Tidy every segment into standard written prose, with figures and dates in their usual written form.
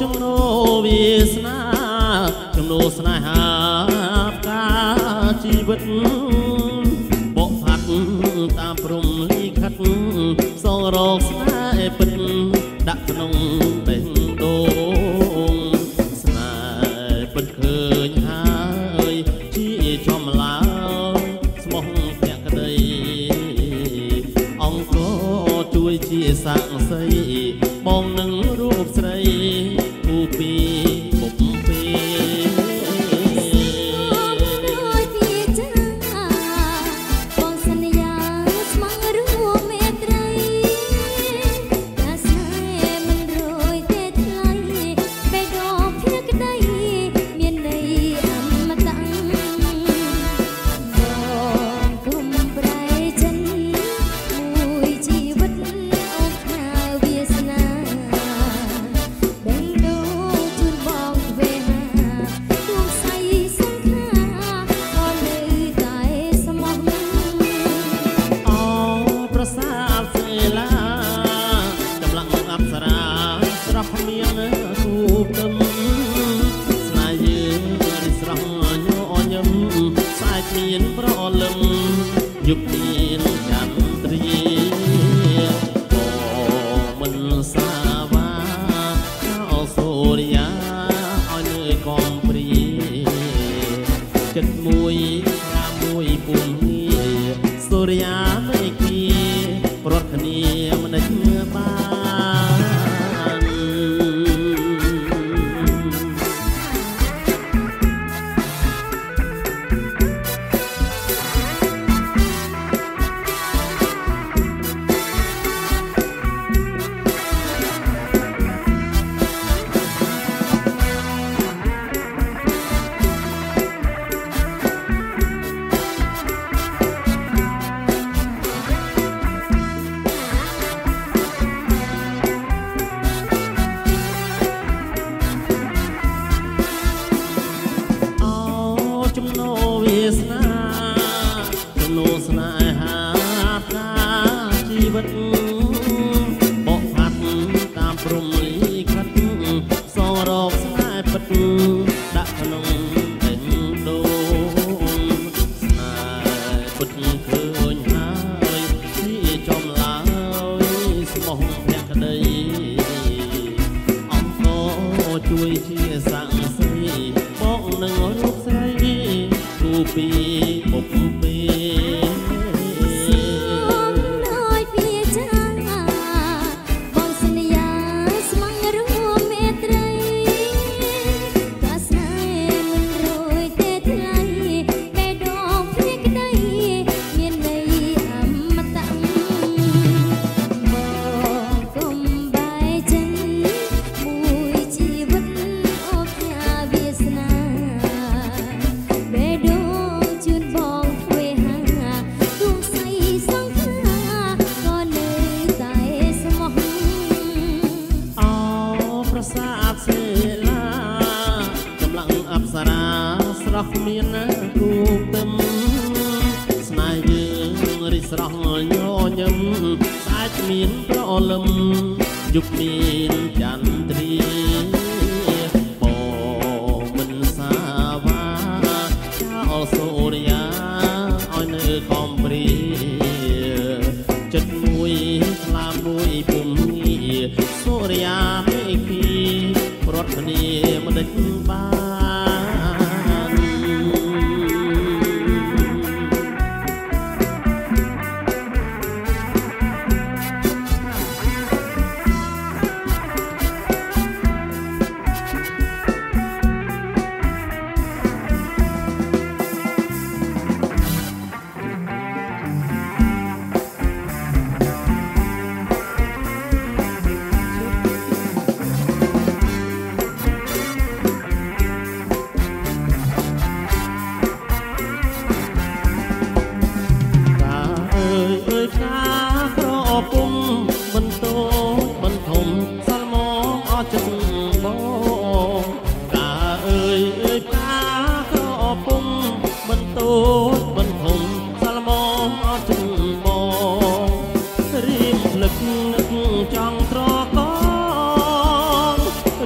จงโนวิสนาจงโนสนาหาพาชีวิตบ่ผัดตามพรมลีขัดสองรอกสนาเป็นดักนงเป็นโดงสนาเป็นเคยหายที่ชมลาวสมองแก่กระดิองก็ช่วยชี้สั่งใสมองหนึ่งรูปใสผู้ปี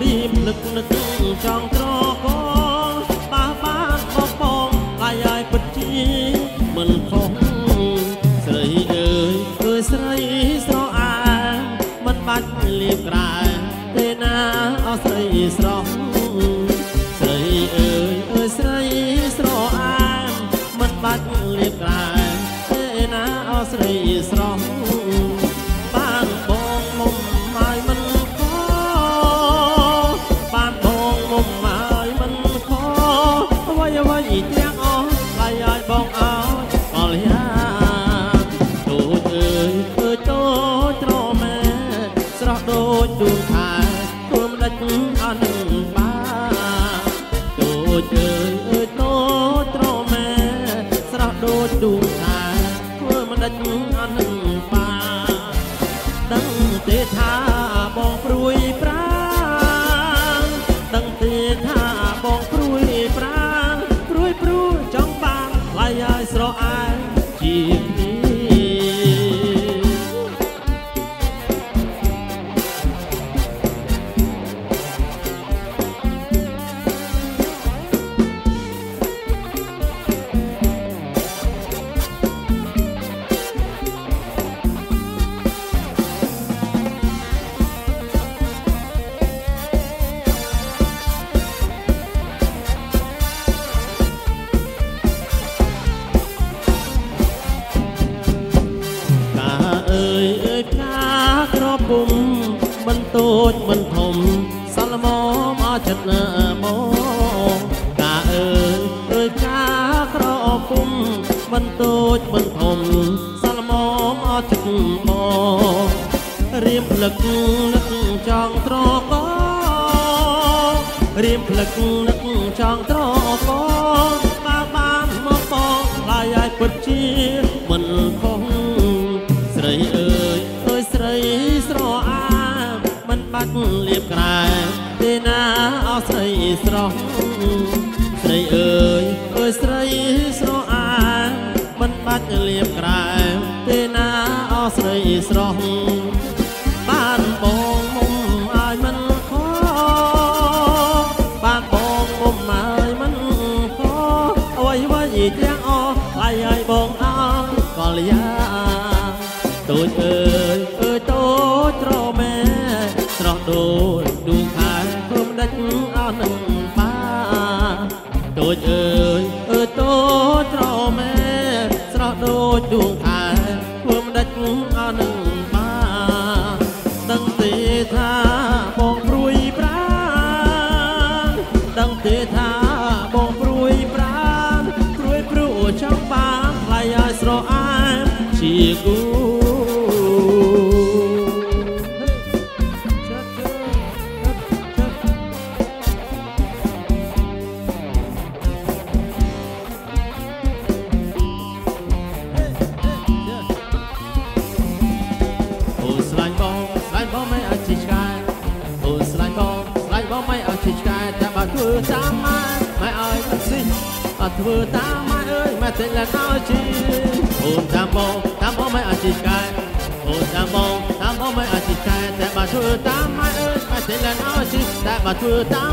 รีบลึกนึกช่างตรอกองตาบ้านก็ปองลายยายปฏิมันคงใส่เอ๋ยเอ๋ยใส่สระอามันบัดรีบกลายเทนาเอาใส่สระใส่เอ๋ยเอ๋ยใส่สระอามันบัดรีบกลายเทนาเอาใส่สระบ้านปองลมหายมันBut without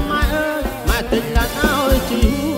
my earth, my thing that I always do.